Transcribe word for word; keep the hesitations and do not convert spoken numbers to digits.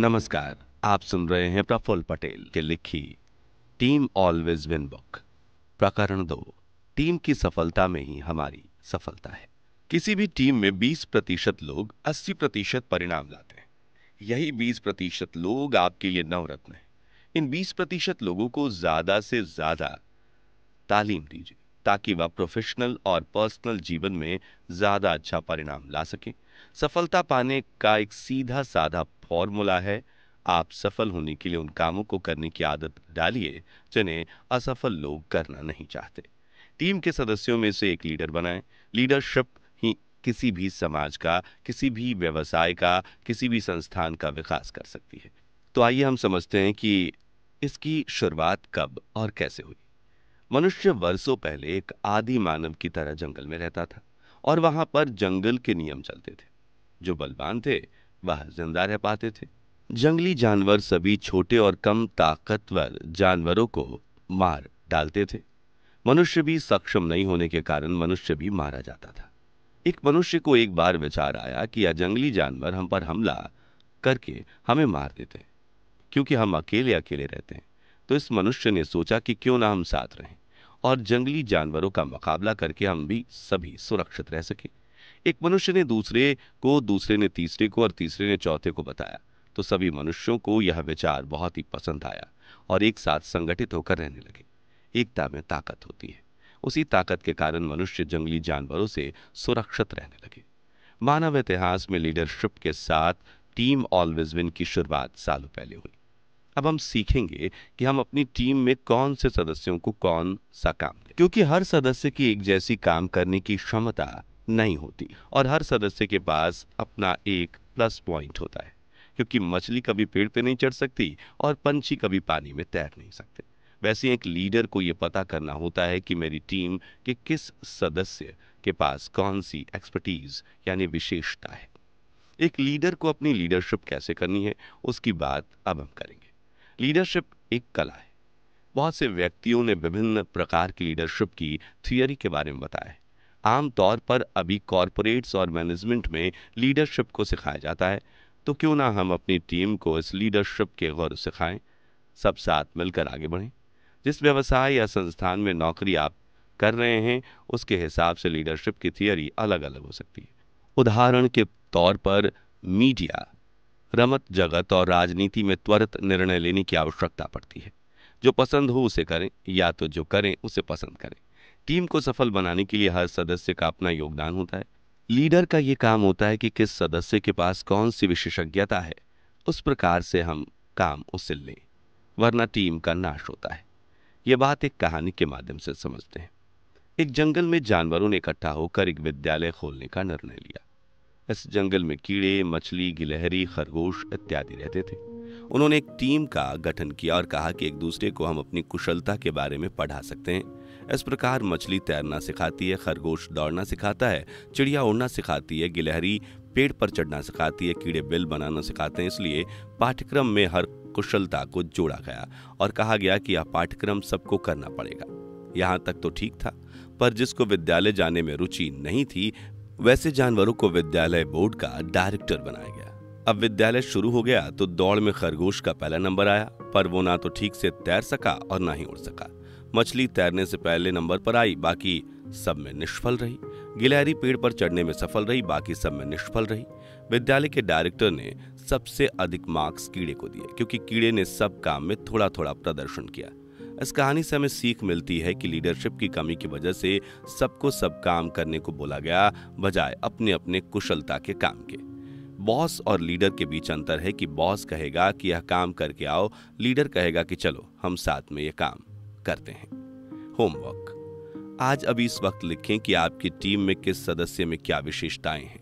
नमस्कार, आप सुन रहे हैं प्रफुल्ल पटेल की लिखी टीम ऑलवेज विन बुक। प्रकरण दो, टीम की सफलता में ही हमारी सफलता है। किसी भी टीम में बीस प्रतिशत लोग अस्सी प्रतिशत परिणाम लाते हैं। यही बीस प्रतिशत लोग आपके लिए नवरत्न हैं। इन बीस प्रतिशत लोगों को ज्यादा से ज्यादा तालीम दीजिए ताकि वह प्रोफेशनल और पर्सनल जीवन में ज्यादा अच्छा परिणाम ला सके। सफलता पाने का एक सीधा साधा फॉर्मूला है। आप सफल होने के लिए उन कामों को करने की आदत डालिए जिन्हें असफल लोग करना नहीं चाहते। टीम के सदस्यों में से एक लीडर बनाएं। लीडरशिप ही किसी भी समाज का, किसी भी व्यवसाय का, किसी भी संस्थान का विकास कर सकती है। तो आइए हम समझते हैं कि इसकी शुरुआत कब और कैसे हुई। मनुष्य वर्षों पहले एक आदि मानव की तरह जंगल में रहता था और वहां पर जंगल के नियम चलते थे। जो बलवान थे वह जिंदा रह पाते थे। जंगली जानवर सभी छोटे और कम ताकतवर जानवरों को मार डालते थे। मनुष्य भी सक्षम नहीं होने के कारण मनुष्य भी मारा जाता था। एक मनुष्य को एक बार विचार आया कि यह जंगली जानवर हम पर हमला करके हमें मार देते हैं। क्योंकि हम अकेले अकेले रहते हैं, तो इस मनुष्य ने सोचा कि क्यों ना हम साथ रहें और जंगली जानवरों का मुकाबला करके हम भी सभी सुरक्षित रह सके। एक मनुष्य ने दूसरे को, दूसरे ने तीसरे को और तीसरे ने चौथे को बताया, तो सभी मनुष्यों को यह विचार बहुत ही पसंद आया और एक साथ संगठित होकर रहने लगे। एकता में ताकत होती है। उसी ताकत के कारण मनुष्य जंगली जानवरों से सुरक्षित रहने लगे। मानव इतिहास में लीडरशिप के साथ टीम ऑलवेज विन की शुरुआत सालों पहले हुई। अब हम सीखेंगे कि हम अपनी टीम में कौन से सदस्यों को कौन सा काम दें, क्योंकि हर सदस्य की एक जैसी काम करने की क्षमता नहीं होती और हर सदस्य के पास अपना एक प्लस पॉइंट होता है। क्योंकि मछली कभी पेड़ पे नहीं चढ़ सकती और पंछी कभी पानी में तैर नहीं सकते, वैसे एक लीडर को यह पता करना होता है कि मेरी टीम के किस सदस्य के पास कौन सी एक्सपर्टीज यानी विशेषता है। एक लीडर को अपनी लीडरशिप कैसे करनी है उसकी बात अब हम करेंगे। लीडरशिप एक कला है। बहुत से व्यक्तियों ने विभिन्न प्रकार की लीडरशिप की थियोरी के बारे में बताया है। आमतौर पर अभी कॉरपोरेट्स और मैनेजमेंट में लीडरशिप को सिखाया जाता है, तो क्यों ना हम अपनी टीम को इस लीडरशिप के गौर सिखाएं। सब साथ मिलकर आगे बढ़ें। जिस व्यवसाय या संस्थान में नौकरी आप कर रहे हैं उसके हिसाब से लीडरशिप की थियोरी अलग अलग हो सकती है। उदाहरण के तौर पर मीडिया, रमत जगत और राजनीति में त्वरित निर्णय लेने की आवश्यकता पड़ती है। जो पसंद हो उसे करें या तो जो करें उसे पसंद करें। टीम को सफल बनाने के लिए हर सदस्य का अपना योगदान होता है। लीडर का ये काम होता है कि किस सदस्य के पास कौन सी विशेषज्ञता है, उस प्रकार से हम काम उसे लें, वरना टीम का नाश होता है। ये बात एक कहानी के माध्यम से समझते हैं। एक जंगल में जानवरों ने इकट्ठा होकर एक विद्यालय खोलने का निर्णय लिया। इस जंगल में कीड़े, मछली, गिलहरी, खरगोश इत्यादि रहते थे। उन्होंने एक टीम का गठन किया और कहा कि एक दूसरे को हम अपनी कुशलता के बारे में पढ़ा सकते हैं। इस प्रकार मछली तैरना सिखाती है, खरगोश दौड़ना सिखाता है, चिड़िया उड़ना सिखाती है, गिलहरी पेड़ पर चढ़ना सिखाती है, कीड़े बिल बनाना सिखाते हैं। इसलिए पाठ्यक्रम में हर कुशलता को जोड़ा गया और कहा गया कि यह पाठ्यक्रम सबको करना पड़ेगा। यहाँ तक तो ठीक था, पर जिसको विद्यालय जाने में रुचि नहीं थी वैसे जानवरों को विद्यालय बोर्ड का डायरेक्टर बनाया गया। अब विद्यालय शुरू हो गया तो दौड़ में खरगोश का पहला नंबर आया, पर वो ना तो ठीक से तैर सका और ना ही उड़ सका। मछली तैरने से पहले नंबर पर आई, बाकी सब में निष्फल रही। गिलहरी पेड़ पर चढ़ने में सफल रही, बाकी सब में निष्फल रही। विद्यालय के डायरेक्टर ने सबसे अधिक मार्क्स कीड़े को दिए क्योंकि कीड़े ने सब काम में थोड़ा थोड़ा प्रदर्शन किया। इस कहानी से हमें सीख मिलती है कि लीडरशिप की कमी की वजह से सबको सब काम करने को बोला गया, बजाय अपने अपने कुशलता के काम के। बॉस और लीडर के बीच अंतर है कि बॉस कहेगा कि यह काम करके आओ, लीडर कहेगा कि चलो हम साथ में यह काम करते हैं। होमवर्क, आज अभी इस वक्त लिखें कि आपकी टीम में किस सदस्य में क्या विशेषताएं हैं।